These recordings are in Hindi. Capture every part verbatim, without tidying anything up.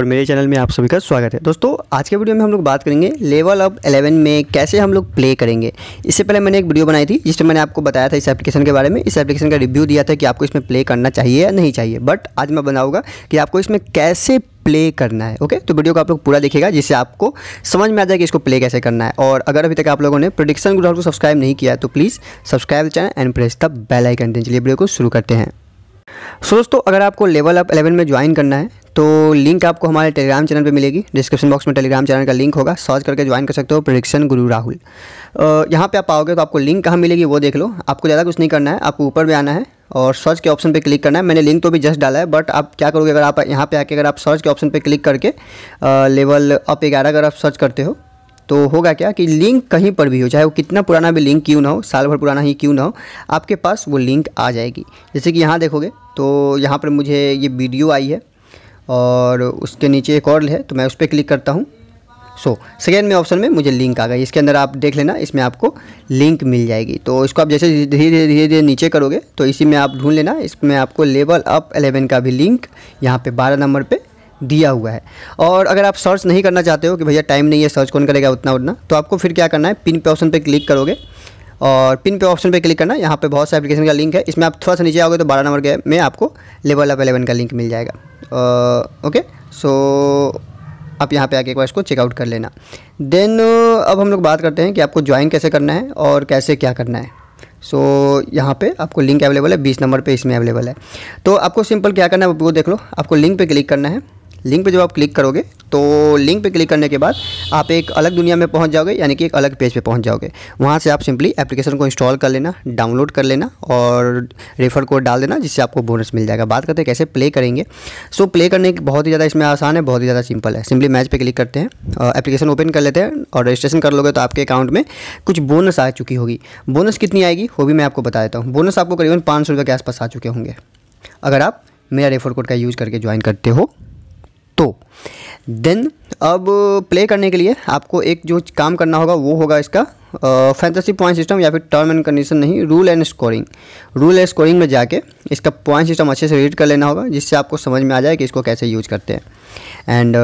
और मेरे चैनल में आप सभी का स्वागत है। दोस्तों आज के वीडियो में हम लोग बात करेंगे लेवल अप इलेवन में कैसे हम लोग प्ले करेंगे। इससे पहले मैंने एक वीडियो बनाई थी जिसमें मैंने आपको बताया था इस एप्लीकेशन के बारे में, इस एप्लीकेशन का रिव्यू दिया था कि आपको इसमें प्ले करना चाहिए या नहीं चाहिए। बट आज मैं बनाऊँगा कि आपको इसमें कैसे प्ले करना है। ओके, तो वीडियो को आप लोग पूरा देखिएगा जिससे आपको समझ में आ जाए कि इसको प्ले कैसे करना है। और अगर अभी तक आप लोगों ने प्रेडिक्शन गुरु राहुल को सब्सक्राइब नहीं किया है तो please subscribe the channel and press the bell icon. चलिए वीडियो को शुरू करते हैं। सो दोस्तों अगर आपको लेवल अप इलेवन में ज्वाइन करना है तो लिंक आपको हमारे टेलीग्राम चैनल पे मिलेगी। डिस्क्रिप्शन बॉक्स में टेलीग्राम चैनल का लिंक होगा, सर्च करके ज्वाइन कर सकते हो प्रेडिक्शन गुरु राहुल। यहाँ पे आप आओगे तो आपको लिंक कहाँ मिलेगी वो देख लो। आपको ज़्यादा कुछ नहीं करना है, आपको ऊपर भी आना है और सर्च के ऑप्शन पे क्लिक करना है। मैंने लिंक तो भी जस्ट डाला है, बट आप क्या करोगे अगर आप यहाँ पर आके अगर आप सर्च के ऑप्शन पर क्लिक करके लेवल अप ग्यारह अगर आप सर्च करते हो तो होगा क्या कि लिंक कहीं पर भी हो, चाहे वो कितना पुराना भी लिंक क्यों ना हो, साल भर पुराना ही क्यों ना हो, आपके पास वो लिंक आ जाएगी। जैसे कि यहाँ देखोगे तो यहाँ पर मुझे ये वीडियो आई है और उसके नीचे एक और है तो मैं उस पर क्लिक करता हूँ। सो सेकेंड में ऑप्शन में मुझे लिंक आ गई। इसके अंदर आप देख लेना, इसमें आपको लिंक मिल जाएगी। तो इसको आप जैसे धीरे धीरे धीरे धीरे नीचे करोगे तो इसी में आप ढूंढ लेना। इसमें आपको लेवल अप इलेवन का भी लिंक यहाँ पे बारह नंबर पे दिया हुआ है। और अगर आप सर्च नहीं करना चाहते हो कि भैया टाइम नहीं है, सर्च कौन करेगा उतना उतना, तो आपको फिर क्या करना है, पिन पे ऑप्शन पर क्लिक करोगे और पिन पे ऑप्शन पे क्लिक करना। यहाँ पे बहुत सारे एप्लीकेशन का लिंक है, इसमें आप थोड़ा सा नीचे आओगे तो बारह नंबर के में आपको लेवल अप इलेवन का लिंक मिल जाएगा। आ, ओके सो आप यहाँ पे आके एक बार इसको चेकआउट कर लेना। देन अब हम लोग बात करते हैं कि आपको ज्वाइन कैसे करना है और कैसे क्या करना है। सो so, यहाँ पे आपको लिंक अवेलेबल है, बीस नंबर पे इसमें अवेलेबल है। तो आपको सिंपल क्या करना है वो देख लो। आपको लिंक पे क्लिक करना है। लिंक पे जब आप क्लिक करोगे तो लिंक पे क्लिक करने के बाद आप एक अलग दुनिया में पहुंच जाओगे, यानी कि एक अलग पेज पे पहुंच जाओगे। वहां से आप सिंपली एप्लीकेशन को इंस्टॉल कर लेना, डाउनलोड कर लेना और रेफर कोड डाल देना, जिससे आपको बोनस मिल जाएगा। बात करते हैं कैसे प्ले करेंगे। सो प्ले करने की बहुत ही ज़्यादा इसमें आसान है, बहुत ही ज़्यादा सिंपल है। सिंपली मैच पर क्लिक करते हैं, एप्लीकेशन ओपन कर लेते हैं और रजिस्ट्रेशन कर लोगे तो आपके अकाउंट में कुछ बोनस आ चुकी होगी। बोनस कितनी आएगी वो भी मैं आपको बता देता हूँ। बोनस आपको करीबन पाँच सौ रुपये के आसपास आ चुके होंगे अगर आप मेरा रेफर कोड का यूज़ करके ज्वाइन करते हो तो। देन अब प्ले करने के लिए आपको एक जो काम करना होगा वो होगा इसका फैंटेसी पॉइंट सिस्टम, या फिर टर्म एंड कंडीशन नहीं, rule and scoring. Rule and scoring में जाके इसका पॉइंट सिस्टम अच्छे से रीड कर लेना होगा, जिससे आपको समझ में आ जाए कि इसको कैसे यूज़ करते हैं। एंड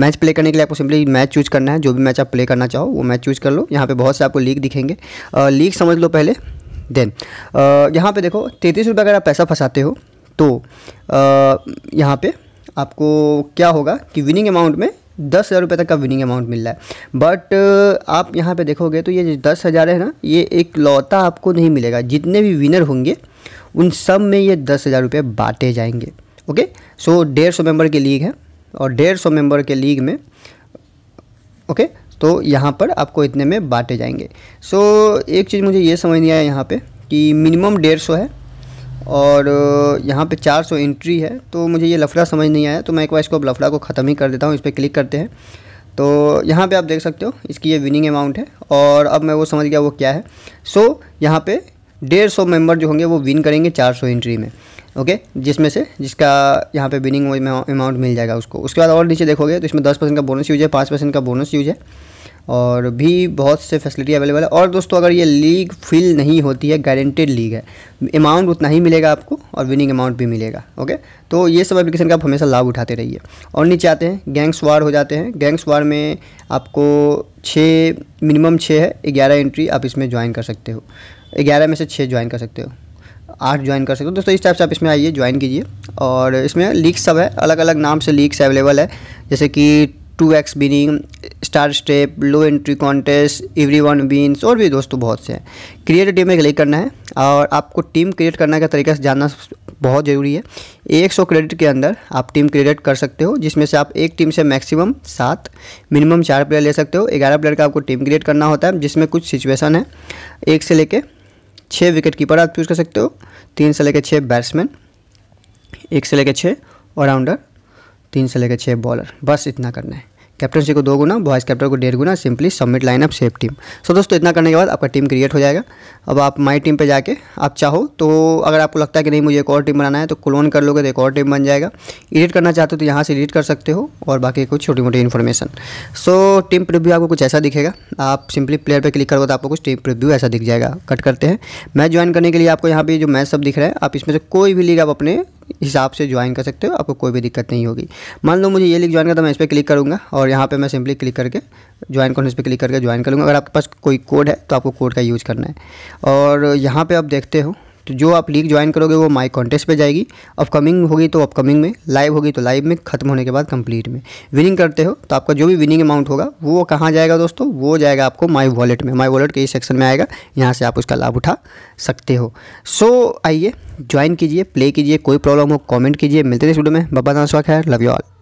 मैच uh, प्ले करने के लिए आपको सिंपली मैच चूज़ करना है, जो भी मैच आप प्ले करना चाहो वो मैच चूज़ कर लो। यहाँ पर बहुत से आपको लीग दिखेंगे, uh, लीग समझ लो पहले। देन uh, यहाँ पर देखो तैंतीस रुपये अगर आप पैसा फंसाते हो तो uh, यहाँ पर आपको क्या होगा कि विनिंग अमाउंट में दस हज़ार रुपये तक का विनिंग अमाउंट मिल रहा है। बट आप यहाँ पे देखोगे तो ये जो दस हज़ार है ना, ये एक लौता आपको नहीं मिलेगा। जितने भी विनर होंगे उन सब में ये दस हज़ार रुपये बांटे जाएंगे। ओके, सो डेढ़ सौ मेम्बर की लीग है और डेढ़ सौ मेम्बर के लीग में ओके तो यहाँ पर आपको इतने में बांटे जाएंगे। सो एक चीज़ मुझे ये समझ नहीं आया यहाँ पर कि मिनिमम डेढ़ सौ है और यहाँ पे चार सौ एंट्री है, तो मुझे ये लफड़ा समझ नहीं आया। तो मैं एक बार इसको अब लफड़ा को ख़त्म ही कर देता हूँ। इस पर क्लिक करते हैं तो यहाँ पे आप देख सकते हो इसकी ये विनिंग अमाउंट है और अब मैं वो समझ गया वो क्या है। सो यहाँ पे डेढ़ सौ मेंबर जो होंगे वो विन करेंगे चार सौ एंट्री में। ओके, जिसमें से जिसका यहाँ पे विनिंग अमाउंट मिल जाएगा उसको। उसके बाद और नीचे देखोगे तो इसमें दस परसेंट का बोनस यूज है, पाँच परसेंट का बोनस यूज है और भी बहुत से फैसिलिटी अवेलेबल है। और दोस्तों अगर ये लीग फिल नहीं होती है, गारंटेड लीग है, अमाउंट उतना ही मिलेगा आपको और विनिंग अमाउंट भी मिलेगा। ओके, तो ये सब एप्लीकेशन का आप हमेशा लाभ उठाते रहिए। और नीचे आते हैं गैंग्स वार हो जाते हैं। गैंग्स वार में आपको छः मिनिमम छः है, ग्यारह एंट्री आप इसमें ज्वाइन कर सकते हो, ग्यारह में से छः ज्वाइन कर सकते हो, आठ ज्वाइन कर सकते हो। दोस्तों इस टाइप से आप इसमें आइए, ज्वाइन कीजिए। और इसमें लीग्स सब है, अलग अलग नाम से लीग्स अवेलेबल है, जैसे कि two X winning, star step, low entry contest, every one wins और भी दोस्तों बहुत से हैं। क्रिएट टीम में क्लिक करना है और आपको टीम क्रिएट करने का तरीका जानना बहुत ज़रूरी है। एक सौ क्रेडिट के अंदर आप टीम क्रिएट कर सकते हो, जिसमें से आप एक टीम से मैक्सिमम सात, मिनिमम चार प्लेयर ले सकते हो। ग्यारह प्लेयर का आपको टीम क्रिएट करना होता है, जिसमें कुछ सिचुएशन है। एक से लेकर छः विकेट कीपर आप यूज़ कर सकते हो, तीन से लेकर छः बैट्समैन, एक से लेकर छः ऑलराउंडर, तीन से लेकर छः बॉलर। बस इतना करना है। कैप्टनसी को दो गुना, वॉइस कैप्टन को डेढ़ गुना। Simply submit lineup save team. So दोस्तों इतना करने के बाद आपका टीम क्रिएट हो जाएगा। अब आप माई टीम पे जाके आप चाहो तो, अगर आपको लगता है कि नहीं मुझे एक और टीम बनाना है तो क्लोन कर लोगे तो एक और टीम बन जाएगा। एडिट करना चाहते हो तो यहाँ से एडिट कर सकते हो और बाकी कुछ छोटी मोटी इन्फॉर्मेशन। सो टीम प्रीव्यू आपको कुछ ऐसा दिखेगा। आप सिंपली प्लेयर पर क्लिक करोगे तो आपको कुछ टीम प्रीव्यू ऐसा दिख जाएगा। कट करते हैं। मैच ज्वाइन करने के लिए आपको यहाँ पर जो मैच सब दिख रहा है, आप इसमें से कोई भी लीग आप अपने हिसाब से ज्वाइन कर सकते हो, आपको कोई भी दिक्कत नहीं होगी। मान लो मुझे ये लिंक ज्वाइन करना, मैं इस पर क्लिक करूँगा और यहाँ पे मैं सिंपली क्लिक करके ज्वाइन करूँ, इस पर क्लिक करके ज्वाइन करूँगा। अगर आपके पास कोई कोड है तो आपको कोड का यूज़ करना है। और यहाँ पे आप देखते हो तो जो आप लीग ज्वाइन करोगे वो माई कॉन्टेस्ट पे जाएगी, अपकमिंग होगी तो अपकमिंग में, लाइव होगी तो लाइव में, खत्म होने के बाद कंप्लीट में। विनिंग करते हो तो आपका जो भी विनिंग अमाउंट होगा वो कहाँ जाएगा दोस्तों, वो जाएगा आपको माई वॉलेट में, माई वॉलेट के इस सेक्शन में आएगा, यहाँ से आप उसका लाभ उठा सकते हो। सो आइए ज्वाइन कीजिए, प्ले कीजिए, कोई प्रॉब्लम हो कॉमेंट कीजिए। मिलते हैं इस वीडियो में, बाबा नाम स्वागत है, लव यू ऑल।